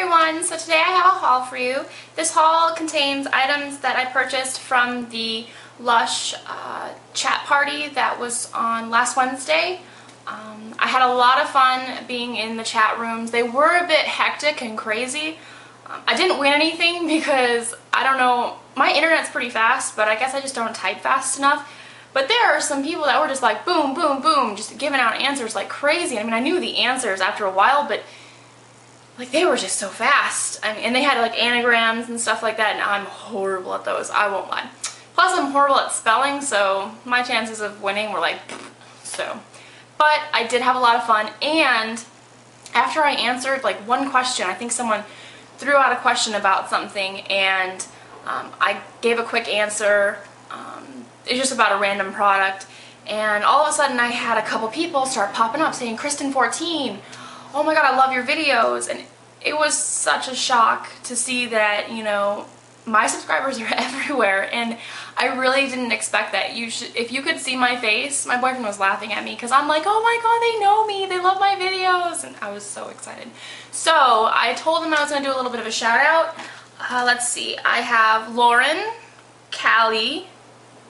everyone! So today I have a haul for you. This haul contains items that I purchased from the Lush chat party that was on last Wednesday. I had a lot of fun being in the chat rooms. They were a bit hectic and crazy. I didn't win anything because, I don't know, my internet's pretty fast, but I guess I just don't type fast enough. But there are some people that were just like boom, boom, boom, just giving out answers like crazy. I mean, I knew the answers after a while, but like they were just so fast. I mean, and they had like anagrams and stuff like that, and I'm horrible at those, I won't lie. Plus I'm horrible at spelling, so my chances of winning were like so. But I did have a lot of fun, and after I answered like one question, I think someone threw out a question about something, and I gave a quick answer. It's just about a random product, and all of a sudden I had a couple people start popping up saying, Kristen14, oh my god, I love your videos. And it was such a shock to see that, you know, my subscribers are everywhere, and I really didn't expect that. If you could see my face, my boyfriend was laughing at me because I'm like, oh my god, they know me, they love my videos, and I was so excited. So I told them I was going to do a little bit of a shout out. Let's see, I have Lauren, Callie,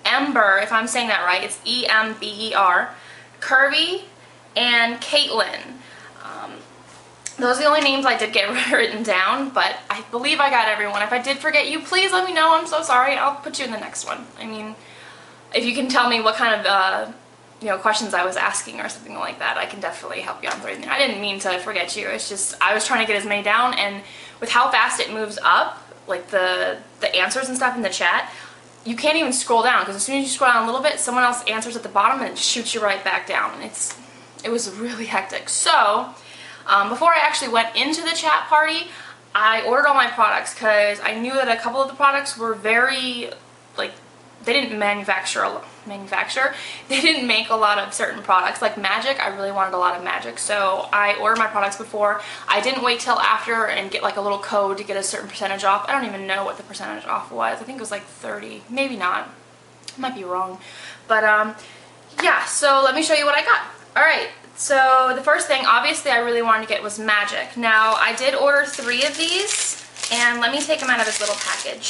Ember, if I'm saying that right, it's E-M-B-E-R, Kirby, and Caitlin. Those are the only names I did get written down, but I believe I got everyone. If I did forget you, please let me know. I'm so sorry. I'll put you in the next one. I mean, if you can tell me what kind of you know, questions I was asking or something like that, I can definitely help you on through there. I didn't mean to forget you. It's just I was trying to get as many down, and with how fast it moves up, like the answers and stuff in the chat, you can't even scroll down, because as soon as you scroll down a little bit, someone else answers at the bottom and it shoots you right back down. It was really hectic. So before I actually went into the chat party, I ordered all my products because I knew that a couple of the products were very, like, they didn't make a lot of certain products. Like Magic, I really wanted a lot of Magic, so I ordered my products before. I didn't wait till after and get like a little code to get a certain percentage off. I don't even know what the percentage off was. I think it was like 30, maybe not, I might be wrong, but yeah, so let me show you what I got. Alright, so the first thing obviously I really wanted to get was Magic. Now I did order 3 of these, and let me take them out of this little package.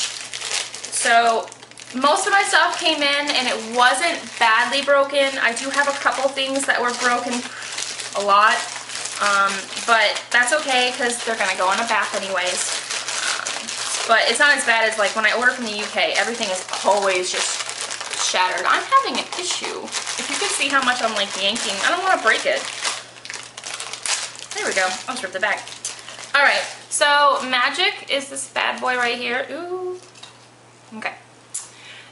So most of my stuff came in, and it wasn't badly broken. I do have a couple things that were broken a lot, but that's okay because they're going to go on a bath anyways. But it's not as bad as like when I order from the UK. Everything is always just shattered. I'm having an issue. If you could see how much I'm like yanking. I don't want to break it. There we go. I'll strip the bag. Alright, so Magic is this bad boy right here. Ooh. Okay.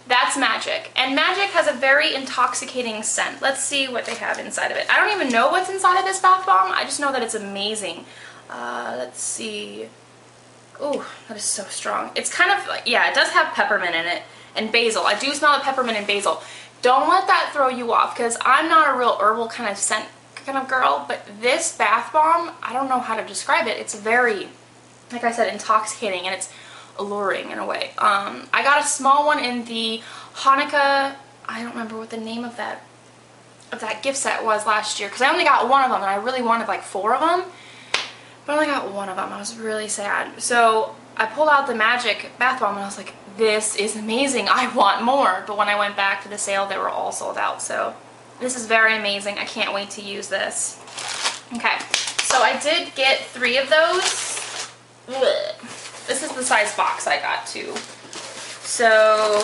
That's Magic, and Magic has a very intoxicating scent. Let's see what they have inside of it. I don't even know what's inside of this bath bomb. I just know that it's amazing. Let's see. Ooh, that is so strong. It's kind of, yeah, it does have peppermint in it and basil. I do smell the peppermint and basil. Don't let that throw you off, because I'm not a real herbal kind of scent kind of girl, but this bath bomb, I don't know how to describe it. It's very, like I said, intoxicating, and it's alluring in a way. I got a small one in the Hanukkah, I don't remember what the name of that gift set was last year, because I only got one of them, and I really wanted like 4 of them, but I only got one of them. I was really sad. So I pulled out the Magic bath bomb, and I was like, this is amazing, I want more. But when I went back to the sale, they were all sold out. So this is very amazing. I can't wait to use this. Okay, so I did get 3 of those. Blech. This is the size box I got too. So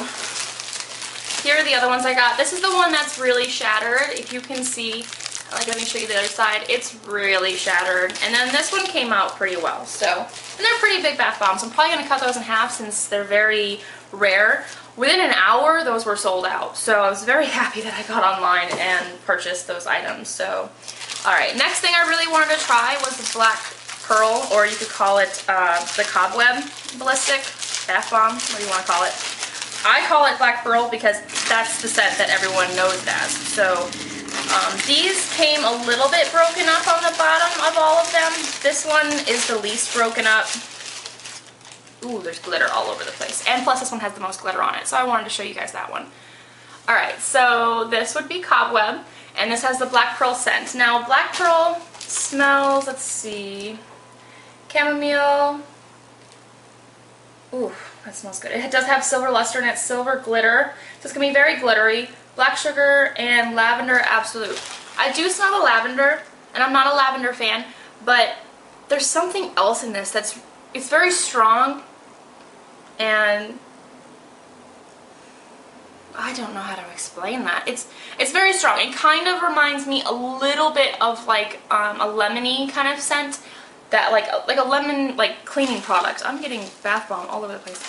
here are the other ones I got. This is the one that's really shattered. If you can see, like, let me show you the other side. It's really shattered. And then this one came out pretty well. So, and they're pretty big bath bombs. I'm probably gonna cut those in half since they're very rare. Within an hour, those were sold out. So I was very happy that I got online and purchased those items. So, all right. Next thing I really wanted to try was the Black Pearl, or you could call it the Cobweb ballistic bath bomb, what do you want to call it. I call it Black Pearl because that's the scent that everyone knows it as. So these came a little bit broken up on the bottom of all of them. This one is the least broken up. Ooh, there's glitter all over the place, and plus this one has the most glitter on it, so I wanted to show you guys that one. Alright, so this would be Cobweb, and this has the Black Pearl scent. Now Black Pearl smells, let's see, chamomile. Ooh, that smells good. It does have silver luster and it's silver glitter, so it's going to be very glittery. Black sugar and lavender absolute. I do smell the lavender, and I'm not a lavender fan, but there's something else in this that's, it's very strong, and I don't know how to explain that. It's very strong. It kind of reminds me a little bit of like a lemony kind of scent, that like a lemon, like cleaning product. I'm getting bath bomb all over the place.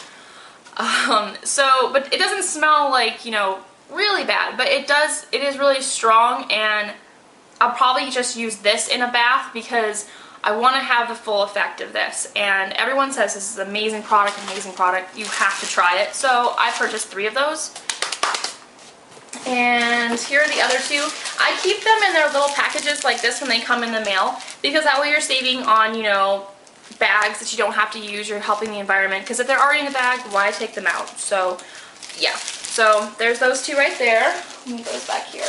So, but it doesn't smell like, you know, really bad, but it does, it is really strong, and I'll probably just use this in a bath because I want to have the full effect of this, and everyone says this is an amazing product, you have to try it. So I purchased 3 of those, and here are the other 2. I keep them in their little packages like this when they come in the mail, because that way you're saving on, you know, bags that you don't have to use, you're helping the environment, because if they're already in the bag, why take them out? So yeah. So there's those 2 right there. Let me move those back here.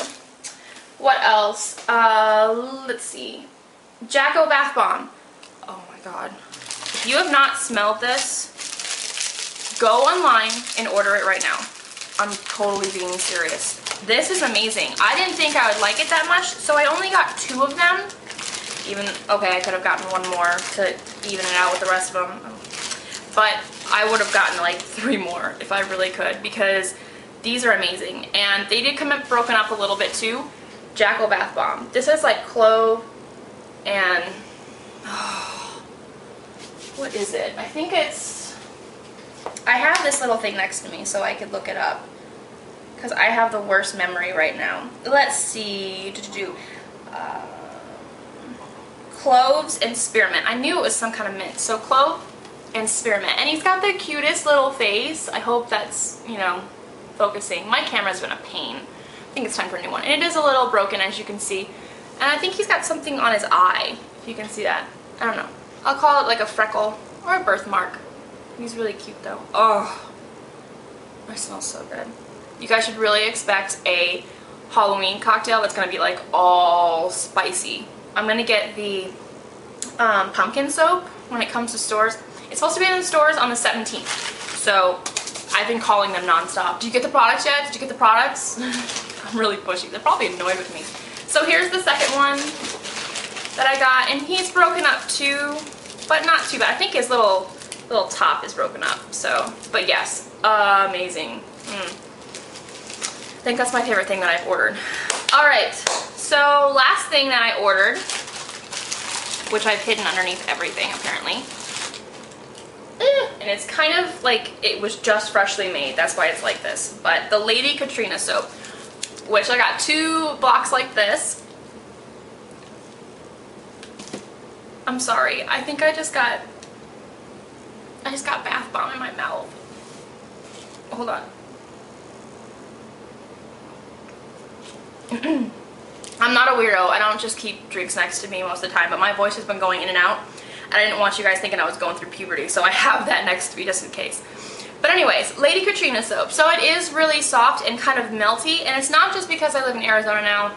What else? Let's see. Jacko Bath Bomb. Oh my god. If you have not smelled this, go online and order it right now. I'm totally being serious. This is amazing. I didn't think I would like it that much, so I only got 2 of them. Even, okay, I could have gotten 1 more to even it out with the rest of them. But I would have gotten like 3 more if I really could, because these are amazing, and they did come up broken up a little bit too. Jacko Bath Bomb. This is like clove and what is it? I think it's, I have this little thing next to me so I could look it up because I have the worst memory right now. Let's see. Cloves and spearmint. I knew it was some kind of mint. So clove and spearmint, and he's got the cutest little face. I hope that's, you know, focusing. My camera's been a pain. I think it's time for a new one, and it is a little broken as you can see, and I think he's got something on his eye, if you can see that. I don't know, I'll call it like a freckle or a birthmark. He's really cute though. Oh, it smells so good. You guys should really expect a Halloween cocktail that's gonna be like all spicy. I'm gonna get the pumpkin soap when it comes to stores. It's supposed to be in the stores on the 17th, so I've been calling them nonstop. Do you get the products yet? Did you get the products? I'm really pushy. They're probably annoyed with me. So here's the second one that I got, and he's broken up too, but not too bad. I think his little top is broken up. So, but yes, amazing. I think that's my favorite thing that I've ordered. All right, so last thing that I ordered, which I've hidden underneath everything apparently. And it's kind of like it was just freshly made, that's why it's like this, but the Lady Catrina soap, which I got 2 blocks like this. I'm sorry, I think I just got bath bomb in my mouth. Hold on. I'm not a weirdo, I don't just keep drinks next to me most of the time, but my voice has been going in and out. And I didn't want you guys thinking I was going through puberty, so I have that next to me just in case. But anyways, Lady Catrina soap. So it is really soft and kind of melty, and it's not just because I live in Arizona now,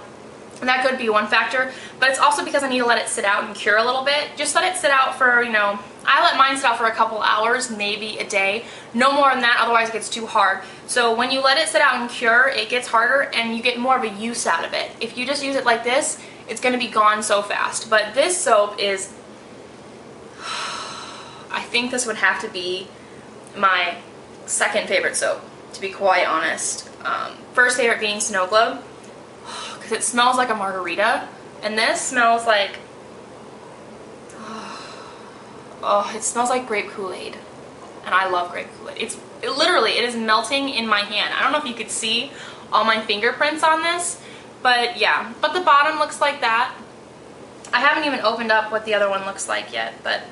and that could be one factor, but it's also because I need to let it sit out and cure a little bit. Just let it sit out for, you know, I let mine sit out for a couple hours, maybe a day, no more than that, otherwise it gets too hard. So when you let it sit out and cure, it gets harder and you get more of a use out of it. If you just use it like this, it's going to be gone so fast. But this soap is, I think this would have to be my second favorite soap, to be quite honest. First favorite being Snow Globe, because it smells like a margarita, and this smells like, oh, it smells like grape Kool-Aid, and I love grape Kool-Aid. It is melting in my hand. I don't know if you could see all my fingerprints on this, but yeah. But the bottom looks like that. I haven't even opened up what the other one looks like yet, but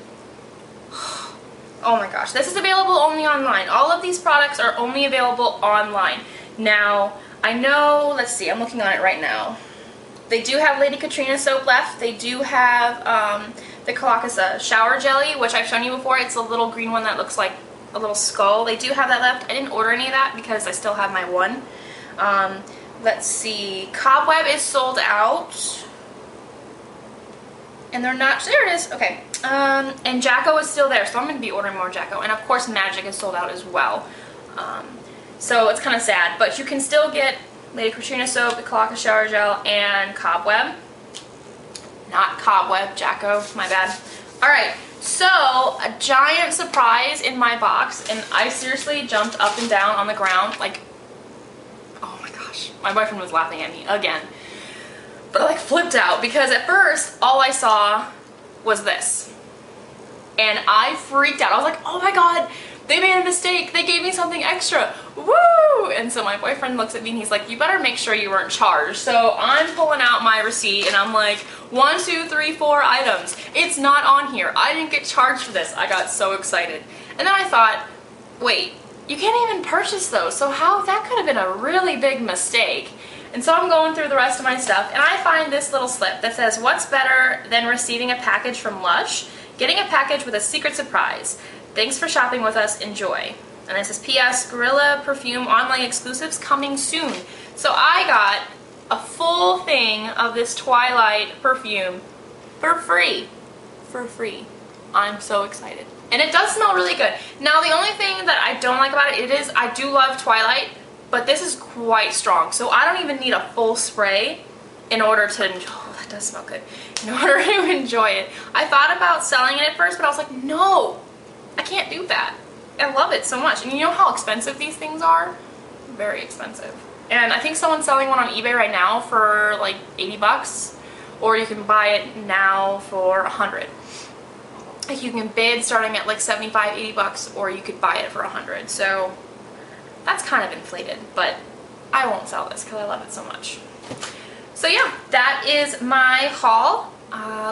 oh my gosh, this is available only online. All of these products are only available online. Now, I know, let's see, I'm looking on it right now. They do have Lady Catrina soap left. They do have the Calacasa shower jelly, which I've shown you before. It's a little green one that looks like a little skull. They do have that left. I didn't order any of that because I still have my one. Let's see, Cobweb is sold out. and they're not, there it is, okay. And Jacko is still there, so I'm gonna be ordering more Jacko, and of course Magic is sold out as well. So it's kind of sad, but you can still get Lady Catrina soap, the Calacasa shower gel, and Cobweb. Not Cobweb, Jacko, my bad. All right, so a giant surprise in my box, and I seriously jumped up and down on the ground, like, oh my gosh, my boyfriend was laughing at me again. But I like flipped out because at first all I saw was this. And I freaked out. I was like, oh my God, they made a mistake. They gave me something extra. Woo! And so my boyfriend looks at me and he's like, you better make sure you weren't charged. So I'm pulling out my receipt and I'm like, 1, 2, 3, 4 items. It's not on here. I didn't get charged for this. I got so excited. And then I thought, wait, you can't even purchase those. So how, that could have been a really big mistake. And so I'm going through the rest of my stuff, and I find this little slip that says, what's better than receiving a package from Lush? Getting a package with a secret surprise. Thanks for shopping with us. Enjoy. And it says, P.S. Gorilla Perfume Online Exclusives coming soon. So I got a full thing of this Twilight perfume for free. For free. I'm so excited. And it does smell really good. Now, the only thing that I don't like about it is I do love Twilight, but this is quite strong, so I don't even need a full spray in order to enjoy, oh, that does smell good, in order to enjoy it. I thought about selling it at first, but I was like, no, I can't do that. I love it so much. And you know how expensive these things are? Very expensive. And I think someone's selling one on eBay right now for like 80 bucks, or you can buy it now for 100. Like, you can bid starting at like 75, 80 bucks, or you could buy it for 100. So that's kind of inflated, but I won't sell this because I love it so much. So yeah, that is my haul.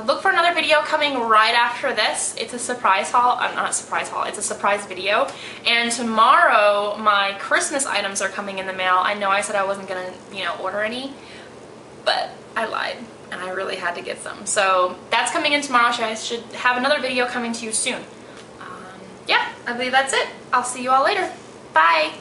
Look for another video coming right after this. It's a surprise haul. Not a surprise haul. It's a surprise video. And tomorrow my Christmas items are coming in the mail. I know I said I wasn't gonna, you know, order any, but I lied and I really had to get some. So that's coming in tomorrow. So I should have another video coming to you soon. Yeah, I believe that's it. I'll see you all later. Bye.